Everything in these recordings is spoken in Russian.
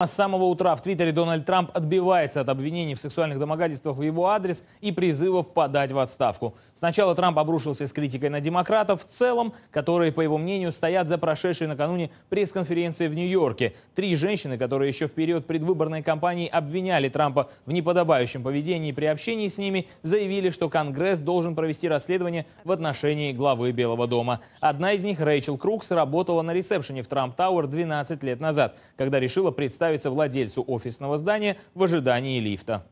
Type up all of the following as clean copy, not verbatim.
С самого утра в Твиттере Дональд Трамп отбивается от обвинений в сексуальных домогательствах в его адрес и призывов подать в отставку. Сначала Трамп обрушился с критикой на демократов в целом, которые, по его мнению, стоят за прошедшей накануне пресс-конференции в Нью-Йорке. Три женщины, которые еще в период предвыборной кампании обвиняли Трампа в неподобающем поведении при общении с ними, заявили, что Конгресс должен провести расследование в отношении главы Белого дома. Одна из них, Рэйчел Крукс, работала на ресепшене в Трамп Тауэр 12 лет назад, когда решила представить владельцу офисного здания в ожидании лифта.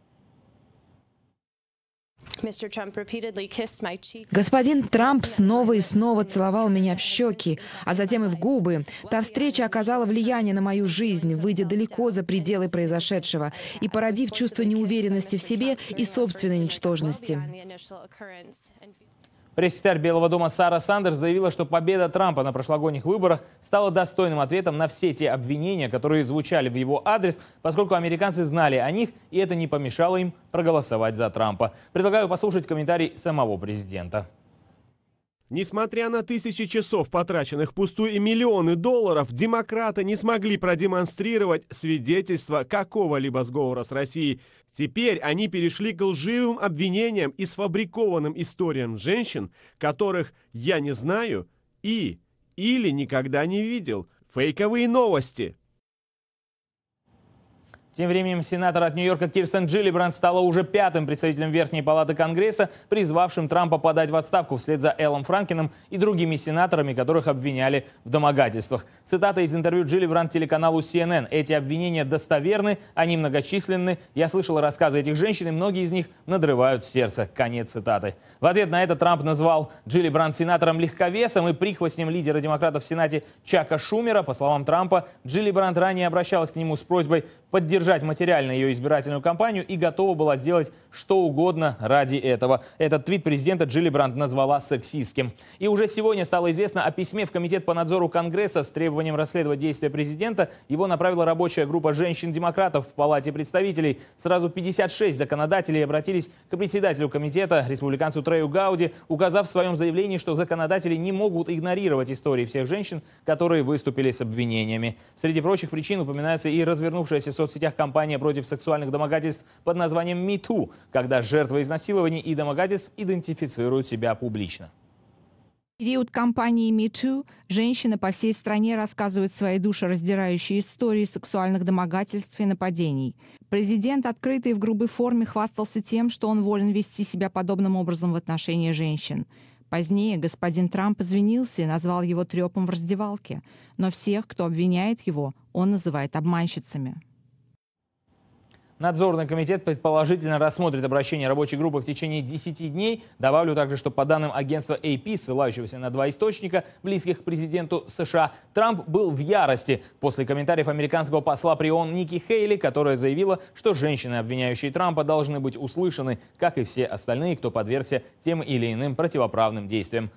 Господин Трамп снова и снова целовал меня в щеки, а затем и в губы. Та встреча оказала влияние на мою жизнь, выйдя далеко за пределы произошедшего и породив чувство неуверенности в себе и собственной ничтожности. Пресс-секретарь Белого дома Сара Сандерс заявила, что победа Трампа на прошлогодних выборах стала достойным ответом на все те обвинения, которые звучали в его адрес, поскольку американцы знали о них, и это не помешало им проголосовать за Трампа. Предлагаю послушать комментарий самого президента. Несмотря на тысячи часов, потраченных впустую, и миллионы долларов, демократы не смогли продемонстрировать свидетельство какого-либо сговора с Россией. Теперь они перешли к лживым обвинениям и сфабрикованным историям женщин, которых я не знаю или никогда не видел. Фейковые новости. Тем временем сенатор от Нью-Йорка Кирстен Джиллибранд стала уже пятым представителем Верхней палаты Конгресса, призвавшим Трампа подать в отставку вслед за Эллом Франкеном и другими сенаторами, которых обвиняли в домогательствах. Цитата из интервью Джиллибранд телеканалу CNN. «Эти обвинения достоверны, они многочисленны. Я слышала рассказы этих женщин, и многие из них надрывают сердце». Конец цитаты. В ответ на это Трамп назвал Джиллибранд сенатором легковесом и прихвостнем лидера демократов в Сенате Чака Шумера. По словам Трампа, Джиллибранд ранее обращалась к нему с просьбой поддержать материально ее избирательную кампанию и готова была сделать что угодно ради этого. Этот твит президента Джиллибранд назвала сексистским. И уже сегодня стало известно о письме в Комитет по надзору Конгресса с требованием расследовать действия президента. Его направила рабочая группа женщин-демократов в Палате представителей. Сразу 56 законодателей обратились к председателю комитета, республиканцу Трею Гауди, указав в своем заявлении, что законодатели не могут игнорировать истории всех женщин, которые выступили с обвинениями. Среди прочих причин упоминается и развернувшаяся в соцсетях кампания против сексуальных домогательств под названием MeToo, когда жертвы изнасилований и домогательств идентифицируют себя публично. В период кампании MeToo женщины по всей стране рассказывают свои душераздирающие истории сексуальных домогательств и нападений. Президент открыто и в грубой форме хвастался тем, что он волен вести себя подобным образом в отношении женщин. Позднее господин Трамп извинился и назвал его трепом в раздевалке. Но всех, кто обвиняет его, он называет обманщицами. Надзорный комитет предположительно рассмотрит обращение рабочей группы в течение 10 дней. Добавлю также, что по данным агентства AP, ссылающегося на два источника, близких к президенту США, Трамп был в ярости после комментариев американского посла при ООН Никки Хейли, которая заявила, что женщины, обвиняющие Трампа, должны быть услышаны, как и все остальные, кто подвергся тем или иным противоправным действиям.